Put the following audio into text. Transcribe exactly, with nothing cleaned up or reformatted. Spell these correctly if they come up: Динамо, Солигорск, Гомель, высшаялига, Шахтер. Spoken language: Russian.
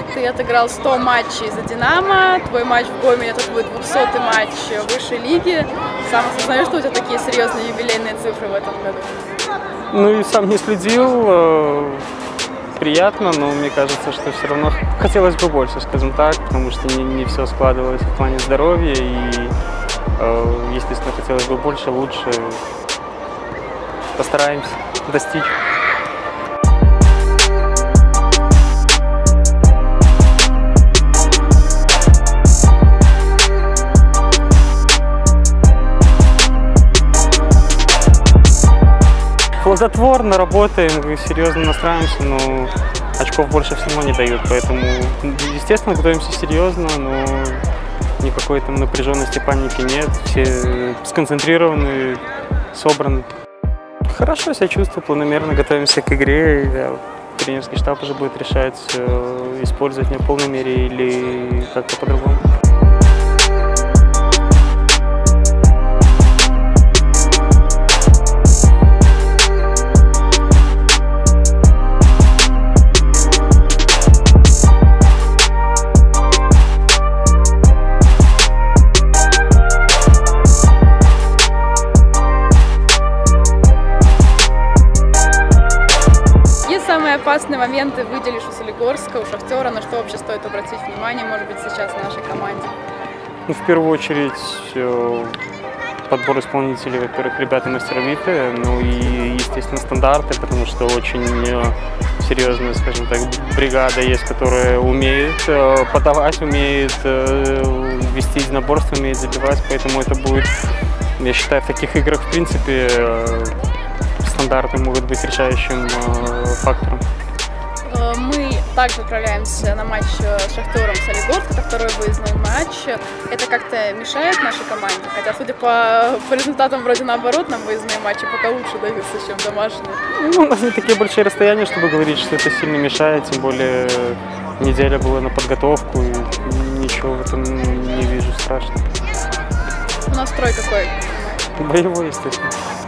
будет, ты отыграл сто матчей за «Динамо», твой матч в Гомеле — это будет двухсотый матч высшей лиги. Сам осознаешь, что у тебя такие серьезные юбилейные цифры в этом году? Ну и сам не следил. Приятно, но мне кажется, что все равно хотелось бы больше, скажем так, потому что не, не все складывалось в плане здоровья, и, э, естественно, хотелось бы больше, лучше. Постараемся достичь. Плодотворно работаем, серьезно настраиваемся, но очков больше всего не дают, поэтому, естественно, готовимся серьезно, но никакой там напряженности, паники нет, все сконцентрированы, собраны. Хорошо себя чувствую, планомерно готовимся к игре, да, тренерский штаб уже будет решать, использовать меня в полной мере или как-то по-другому. Самые опасные моменты выделишь у Солигорска, у Шахтера, на что вообще стоит обратить внимание, может быть, сейчас в нашей команде? Ну, в первую очередь, подбор исполнителей, во-первых, ребята мастера мифы, ну и, естественно, стандарты, потому что очень серьезная, скажем так, бригада есть, которая умеет подавать, умеет вести единоборство, умеет забивать, поэтому это будет, я считаю, в таких играх, в принципе, стандарты могут быть решающим э, фактором. Мы также отправляемся на матч с Шахтером Солигорск, это второй выездной матч. Это как-то мешает нашей команде? Хотя, судя по, по результатам, вроде наоборот, нам выездные матчи пока лучше даются, чем домашние. Ну, у нас не такие большие расстояния, чтобы говорить, что это сильно мешает, тем более неделя была на подготовку, и ничего в этом не вижу страшного. Настрой какой? Боевой, естественно.